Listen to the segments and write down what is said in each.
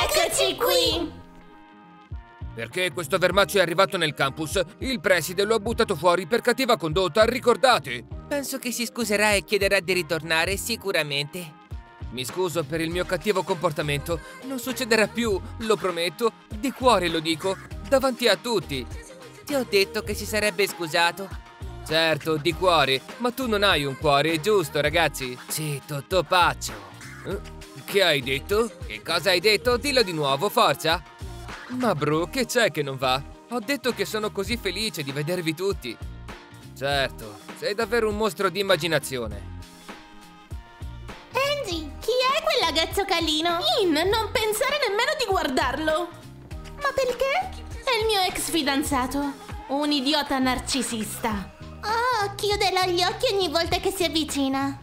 ragazzi cool! Eccoci qui! Perché questo vermaccio è arrivato nel campus, il preside lo ha buttato fuori per cattiva condotta, ricordate? Penso che si scuserà e chiederà di ritornare sicuramente. Mi scuso per il mio cattivo comportamento, non succederà più, lo prometto, di cuore lo dico, davanti a tutti. Ti ho detto che si sarebbe scusato. Certo, di cuore, ma tu non hai un cuore, giusto ragazzi? Sì, topaccio. Che hai detto? Che cosa hai detto? Dillo di nuovo, forza! Ma bro, che c'è che non va? Ho detto che sono così felice di vedervi tutti. Certo, sei davvero un mostro di immaginazione. Angie, chi è quel ragazzo calino? In, non pensare nemmeno di guardarlo. Ma perché? È il mio ex fidanzato, un idiota narcisista. Oh, chiuderò gli occhi ogni volta che si avvicina.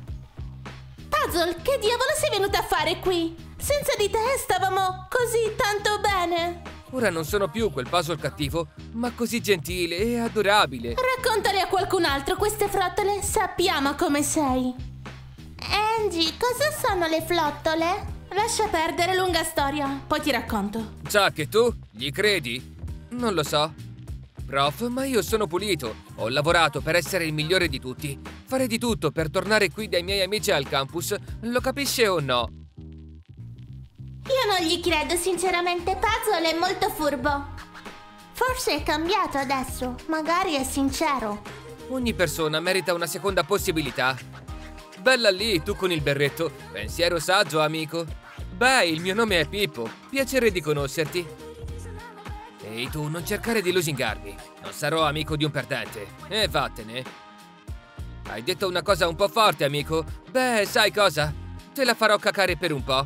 Puzzle, che diavolo sei venuta a fare qui? Senza di te stavamo così tanto bene. Ora non sono più quel puzzle cattivo, ma così gentile e adorabile. Raccontale a qualcun altro queste frottole, sappiamo come sei. Angie, cosa sono le flottole? Lascia perdere, lunga storia, poi ti racconto. Già che tu gli credi? Non lo so. Prof, ma io sono pulito. Ho lavorato per essere il migliore di tutti. Fare di tutto per tornare qui dai miei amici al campus, lo capisce o no? Io non gli credo, sinceramente. Puzzle è molto furbo. Forse è cambiato adesso, magari è sincero. Ogni persona merita una seconda possibilità. Bella lì, tu con il berretto. Pensiero saggio, amico. Beh, il mio nome è Pippo. Piacere di conoscerti. Ehi tu, non cercare di lusingarmi. Non sarò amico di un perdente. E vattene. Hai detto una cosa un po' forte, amico. Beh, sai cosa? Te la farò cacare per un po'.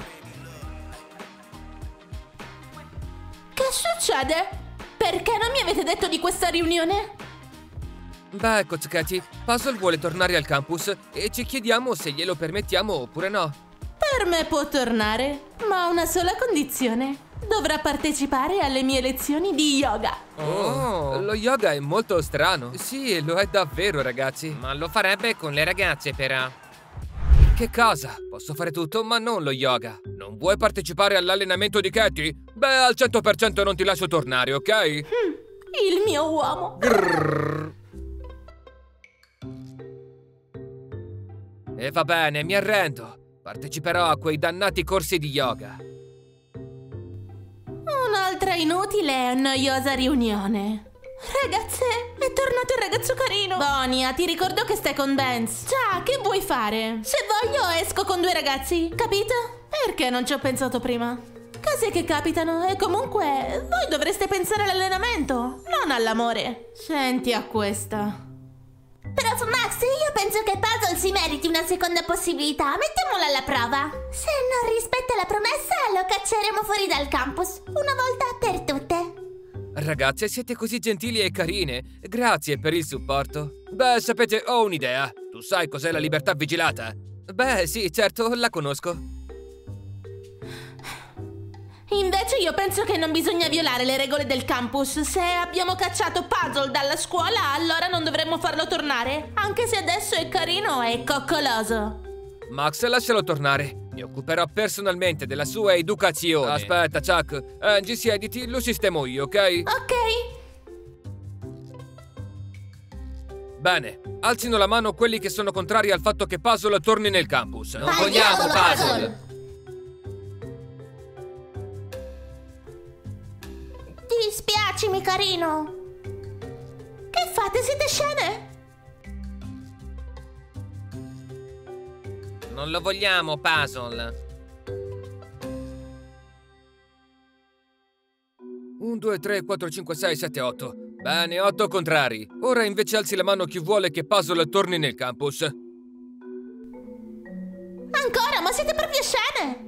Che succede? Perché non mi avete detto di questa riunione? Beh, Cocciacati, Puzzle vuole tornare al campus e ci chiediamo se glielo permettiamo oppure no. Per me può tornare, ma a una sola condizione. Dovrà partecipare alle mie lezioni di yoga. Oh, lo yoga è molto strano. Sì, lo è davvero, ragazzi. Ma lo farebbe con le ragazze, però. Che cosa? Posso fare tutto, ma non lo yoga. Non vuoi partecipare all'allenamento di Katy? Beh, al 100% non ti lascio tornare, ok? Il mio uomo. Grrr. E va bene, mi arrendo. Parteciperò a quei dannati corsi di yoga. Un'altra inutile e noiosa riunione. Ragazze, è tornato il ragazzo carino. Bonia, ti ricordo che stai con Benz. Ciao, che vuoi fare? Se voglio esco con due ragazzi, capito? Perché non ci ho pensato prima? Cose che capitano e comunque voi dovreste pensare all'allenamento, non all'amore. Senti a questa. Prof Max, io penso che Puzzle si meriti una seconda possibilità. Mettiamola alla prova. Se non rispetta la promessa, lo cacceremo fuori dal campus. Una volta per tutte. Ragazze, siete così gentili e carine. Grazie per il supporto. Beh, sapete, ho un'idea. Tu sai cos'è la libertà vigilata? Beh, sì, certo, la conosco. Invece io penso che non bisogna violare le regole del campus. Se abbiamo cacciato Puzzle dalla scuola, allora non dovremmo farlo tornare. Anche se adesso è carino e coccoloso. Max, lascialo tornare. Mi occuperò personalmente della sua educazione. Aspetta, Chuck. Angie, siediti, lo sistemo io, ok? Ok. Bene, alzino la mano quelli che sono contrari al fatto che Puzzle torni nel campus. Non vogliamo Puzzle! Dispiacimi, carino. Che fate? Siete sceme? Non lo vogliamo, Puzzle. 1, 2, 3, 4, 5, 6, 7, 8. Bene, 8 contrari. Ora invece alzi la mano chi vuole che Puzzle torni nel campus. Ancora? Ma siete proprio sceme!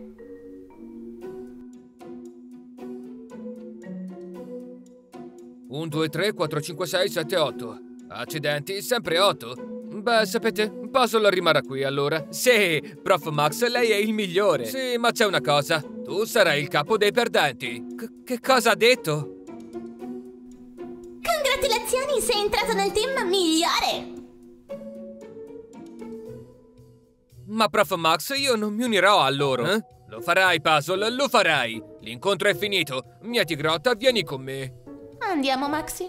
Un, due, tre, quattro, cinque, sei, sette, otto. Accidenti, sempre 8. Beh, sapete, Puzzle rimarrà qui allora. Sì, Prof Max, lei è il migliore. Sì, ma c'è una cosa. Tu sarai il capo dei perdenti. Che cosa ha detto? Congratulazioni, sei entrato nel team migliore. Ma Prof. Max, io non mi unirò a loro. Eh? Lo farai, Puzzle, lo farai. L'incontro è finito. Mia tigrotta, vieni con me. Andiamo, Maxi.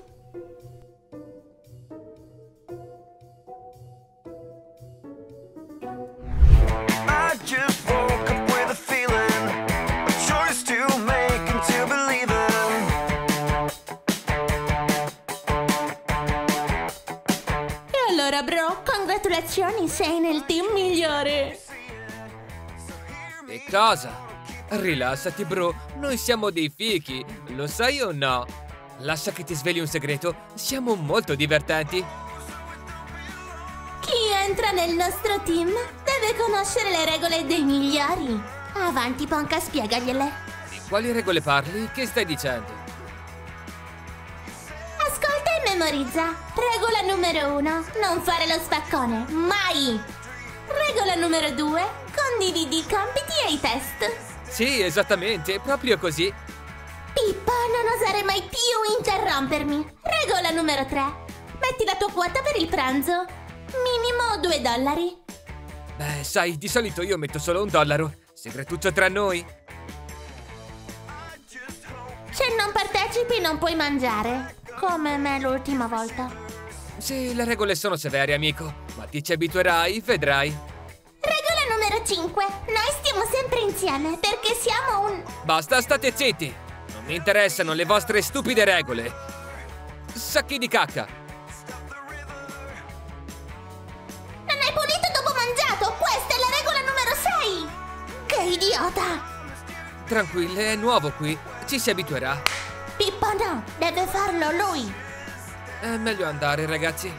E allora, bro, congratulazioni, sei nel team migliore. Che cosa? Rilassati, bro, noi siamo dei fichi, lo sai o no? Lascia che ti sveli un segreto, siamo molto divertenti. Chi entra nel nostro team deve conoscere le regole dei migliori. Avanti, Ponca, spiegagliele. Di quali regole parli? Che stai dicendo? Ascolta e memorizza. Regola numero 1, non fare lo spaccone, mai. Regola numero 2, condividi i compiti e i test. Sì, esattamente, proprio così. Pippo, non osare mai più interrompermi. Regola numero 3, metti la tua quota per il pranzo. Minimo $2. Beh, sai, di solito io metto solo $1. Segretuccio tra noi. Se non partecipi non puoi mangiare. Come me l'ultima volta. Sì, le regole sono severe, amico. Ma ti ci abituerai, vedrai. Regola numero 5. Noi stiamo sempre insieme perché siamo un... Basta, state zitti. Non mi interessano le vostre stupide regole. Sacchi di cacca. Idiota! Tranquilla, è nuovo qui, ci si abituerà. Pippo no, deve farlo lui. È meglio andare, ragazzi.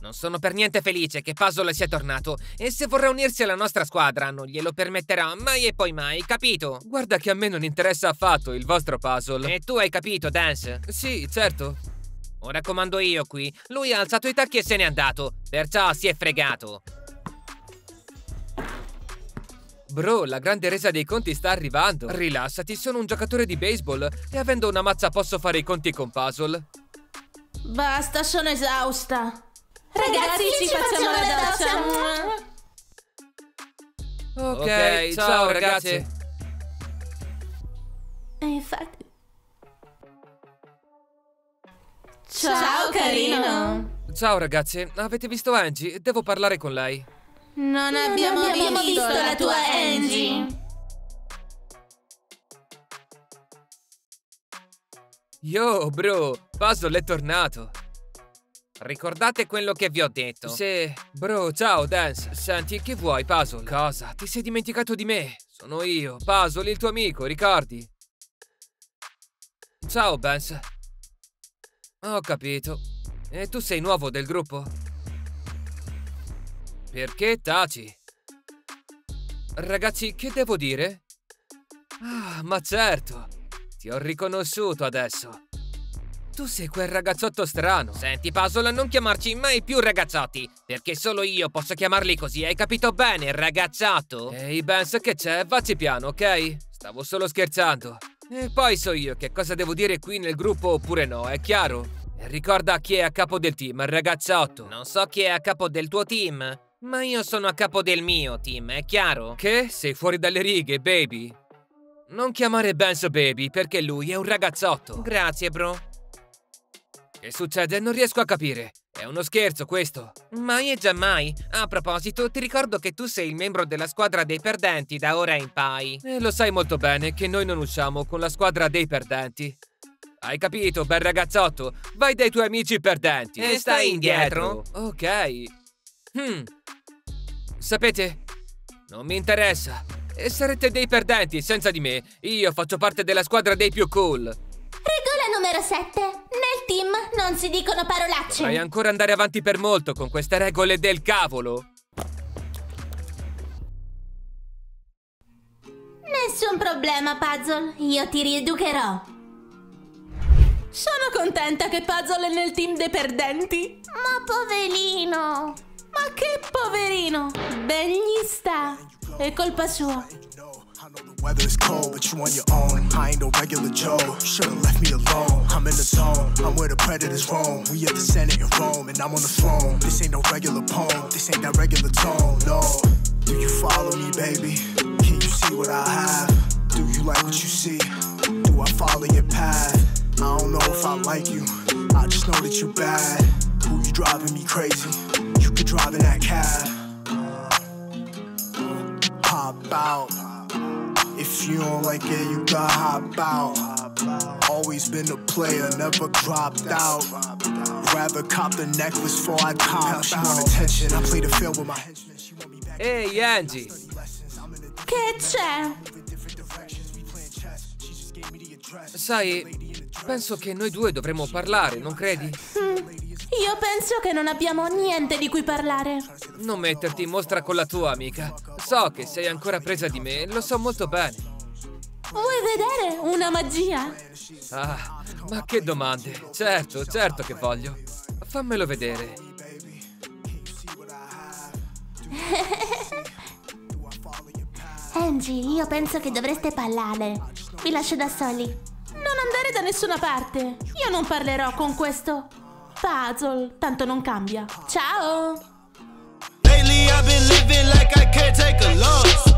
Non sono per niente felice che Puzzle sia tornato e se vorrà unirsi alla nostra squadra non glielo permetterà mai e poi mai, capito? Guarda che a me non interessa affatto il vostro Puzzle. E tu hai capito, Dance? Sì, certo. Ora comando io qui. Lui ha alzato i tacchi e se n'è andato. Perciò si è fregato. Bro, la grande resa dei conti sta arrivando. Rilassati, sono un giocatore di baseball e avendo una mazza posso fare i conti con Puzzle. Basta, sono esausta. Ragazzi, ci facciamo la doccia. Ok, ciao ragazzi. E infatti... Ciao carino. Ciao ragazze, avete visto Angie? Devo parlare con lei. Non abbiamo visto la tua Angie. Yo bro, Puzzle è tornato. Ricordate quello che vi ho detto. Sì, bro, ciao Dance. Senti, che vuoi Puzzle? Cosa? Ti sei dimenticato di me? Sono io, Puzzle, il tuo amico, ricordi? Ciao Dance. Ho capito. E tu sei nuovo del gruppo? Perché taci? Ragazzi, che devo dire? Ah, ma certo! Ti ho riconosciuto adesso. Tu sei quel ragazzotto strano. Senti, Puzzle, non chiamarci mai più ragazzotti, perché solo io posso chiamarli così, hai capito bene, ragazzotto? Ehi, Benz, che c'è? Vacci piano, ok? Stavo solo scherzando. E poi so io che cosa devo dire qui nel gruppo oppure no, è chiaro? Ricorda chi è a capo del team, ragazzotto. Non so chi è a capo del tuo team, ma io sono a capo del mio team, è chiaro? Che? Sei fuori dalle righe, baby. Non chiamare Benzo baby, perché lui è un ragazzotto. Grazie, bro. Che succede? Non riesco a capire. È uno scherzo questo. Mai e giammai. A proposito, ti ricordo che tu sei il membro della squadra dei perdenti da ora in poi. E lo sai molto bene che noi non usciamo con la squadra dei perdenti. Hai capito, bel ragazzotto? Vai dai tuoi amici perdenti. E stai indietro. Ok. Sapete? Non mi interessa. E sarete dei perdenti senza di me. Io faccio parte della squadra dei più cool. Regola numero 7. Nel team non si dicono parolacce. Dovrai ancora andare avanti per molto con queste regole del cavolo. Nessun problema, Puzzle. Io ti rieducherò. Sono contenta che Puzzle è nel team dei perdenti. Ma poverino. Ma che poverino. Ben gli sta. È colpa sua. Weather's cold, but you on your own. I ain't no regular Joe. Should've left me alone. I'm in the zone. I'm where the predators roam. We at the Senate in Rome, and I'm on the throne. This ain't no regular poem. This ain't that regular tone. No. Do you follow me, baby? Can you see what I have? Do you like what you see? Do I follow your path? I don't know if I like you. I just know that you bad. Who you driving me crazy? You could drive in that cab. Hop out. If you don't like it, you gotta hop out. Always been a player, never dropped out. Rather cop the necklace before I cop. She want attention, I play the field with my henchmen. Ehi, Angie! Che c'è? Sai, penso che noi due dovremmo parlare, non credi? Io penso che non abbiamo niente di cui parlare. Non metterti in mostra con la tua amica. So che sei ancora presa di me, lo so molto bene. Vuoi vedere una magia? Ah, ma che domande. Certo, certo che voglio. Fammelo vedere. Angie, io penso che dovreste parlare. Vi lascio da soli. Non andare da nessuna parte. Io non parlerò con questo puzzle, tanto non cambia. Ciao! I've been living like I can't take a loss.